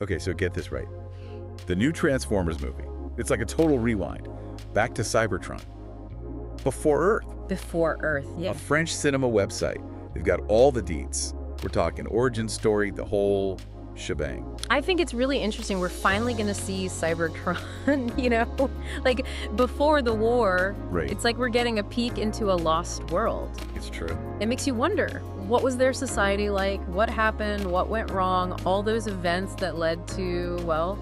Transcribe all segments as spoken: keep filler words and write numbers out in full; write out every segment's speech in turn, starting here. Okay, so get this right. The new Transformers movie, it's like a total rewind, back to Cybertron. Before Earth. Before Earth, yeah. A French cinema website. They've got all the deets. We're talking origin story, the whole shebang. I think it's really interesting. We're finally going to see Cybertron, you know? Like, before the war, right. It's like we're getting a peek into a lost world. It's true. It makes you wonder, what was their society like? What happened? What went wrong? All those events that led to, well,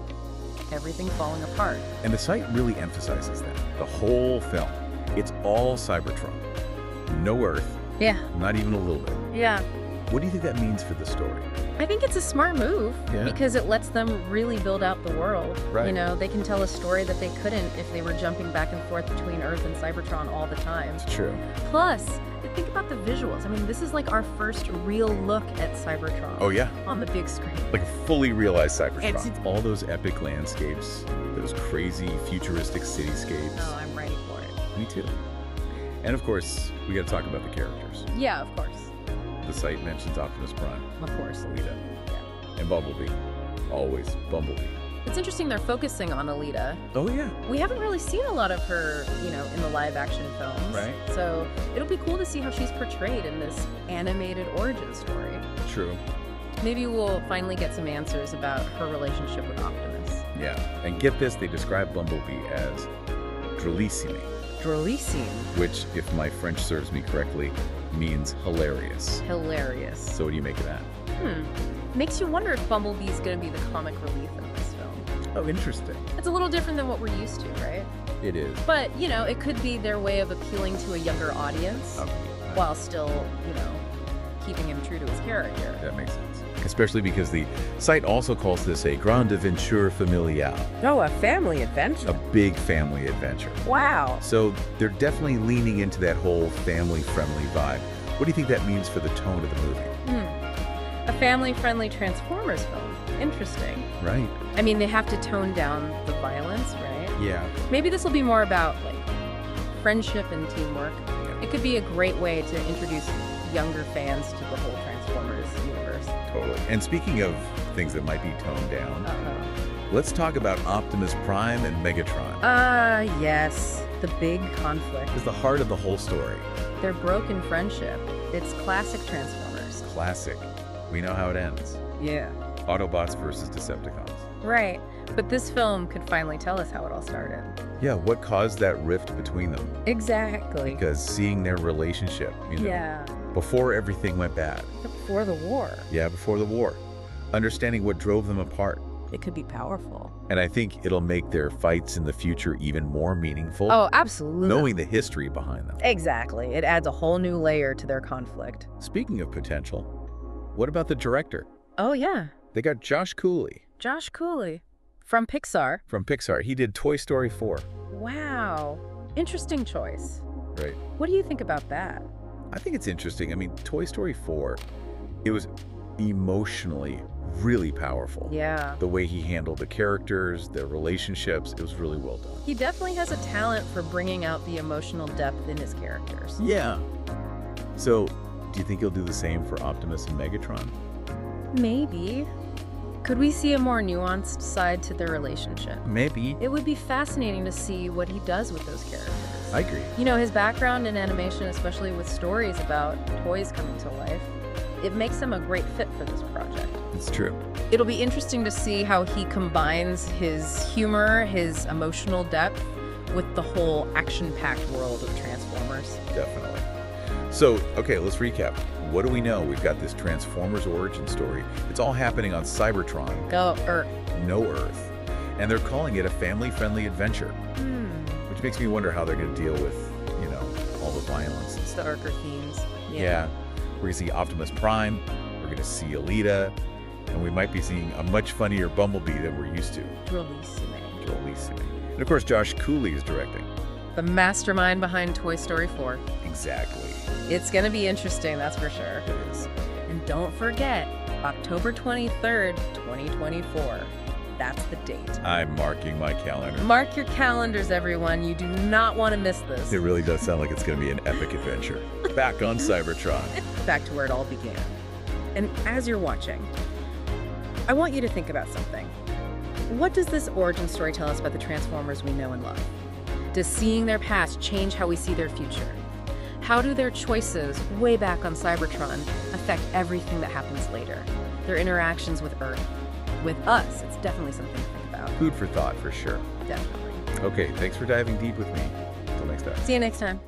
everything falling apart. And the site really emphasizes that. The whole film. It's all Cybertron. No Earth. Yeah. Not even a little bit. Yeah. What do you think that means for the story? I think it's a smart move, yeah. Because it lets them really build out the world. Right. You know, they can tell a story that they couldn't if they were jumping back and forth between Earth and Cybertron all the time. It's true. Plus, think about the visuals. I mean, this is like our first real look at Cybertron. Oh, yeah. On the big screen. Like a fully realized Cybertron. It's, it's, all those epic landscapes, those crazy futuristic cityscapes. Oh, I'm ready for it. Me too. And of course, we got to talk about the characters. Yeah, of course. The site mentions Optimus Prime. Of course. Alita. Yeah. And Bumblebee. Always Bumblebee. It's interesting they're focusing on Alita. Oh, yeah. We haven't really seen a lot of her, you know, in the live-action films. Right. So it'll be cool to see how she's portrayed in this animated origin story. True. Maybe we'll finally get some answers about her relationship with Optimus. Yeah. And get this, they describe Bumblebee as drôlissime. Drôlissime. Which, if my French serves me correctly, means hilarious. Hilarious. So what do you make of that? Hmm. Makes you wonder if Bumblebee's going to be the comic relief in this film. Oh, interesting. It's a little different than what we're used to, right? It is. But, you know, it could be their way of appealing to a younger audience, okay, while still, you know, keeping him true to his character. That makes sense. Especially because the site also calls this a grande aventure familiale. Oh, a family adventure. A big family adventure. Wow. So they're definitely leaning into that whole family-friendly vibe. What do you think that means for the tone of the movie? Hmm. A family-friendly Transformers film. Interesting. Right. I mean, they have to tone down the violence, right? Yeah. Maybe this will be more about, like, friendship and teamwork. Yeah. It could be a great way to introduce younger fans to the whole Transformers universe. Totally. And speaking of things that might be toned down, uh-huh. Let's talk about Optimus Prime and Megatron. Ah, uh, yes. The big conflict. It's the heart of the whole story. Their broken friendship. It's classic Transformers. Classic. We know how it ends. Yeah. Autobots versus Decepticons. Right. But this film could finally tell us how it all started. Yeah, what caused that rift between them? Exactly. Because seeing their relationship, you know. Yeah. Before everything went bad. Before the war. Yeah, before the war. Understanding what drove them apart. It could be powerful. And I think it'll make their fights in the future even more meaningful. Oh, absolutely. Knowing the history behind them. Exactly. It adds a whole new layer to their conflict. Speaking of potential, what about the director? Oh, yeah. They got Josh Cooley. Josh Cooley. From Pixar. From Pixar. He did Toy Story four. Wow. Interesting choice. Right. What do you think about that? I think it's interesting. I mean, Toy Story four, it was emotionally really powerful. Yeah. The way he handled the characters, their relationships, it was really well done. He definitely has a talent for bringing out the emotional depth in his characters. Yeah. So, do you think he'll do the same for Optimus and Megatron? Maybe. Could we see a more nuanced side to their relationship? Maybe. It would be fascinating to see what he does with those characters. I agree. You know, his background in animation, especially with stories about toys coming to life, it makes him a great fit for this project. It's true. It'll be interesting to see how he combines his humor, his emotional depth, with the whole action-packed world of Transformers. Definitely. So, okay, let's recap. What do we know? We've got this Transformers origin story. It's all happening on Cybertron. Go Earth. No Earth. And they're calling it a family-friendly adventure. Mm. Which makes me wonder how they're going to deal with, you know, all the violence and stuff. The darker themes. Yeah. yeah. We're going to see Optimus Prime. We're going to see Alita. And we might be seeing a much funnier Bumblebee than we're used to. Drôlissime. Drôlissime. And of course, Josh Cooley is directing. The mastermind behind Toy Story four. Exactly. It's going to be interesting, that's for sure. It is. And don't forget, October twenty-third, twenty twenty-four. That's the date. I'm marking my calendar. Mark your calendars, everyone. You do not want to miss this. It really does sound like it's going to be an epic adventure. Back on Cybertron. Back to where it all began. And as you're watching, I want you to think about something. What does this origin story tell us about the Transformers we know and love? Does seeing their past change how we see their future? How do their choices way back on Cybertron affect everything that happens later? Their interactions with Earth? With us, it's definitely something to think about. Food for thought, for sure. Definitely. Okay, thanks for diving deep with me. Until next time. See you next time.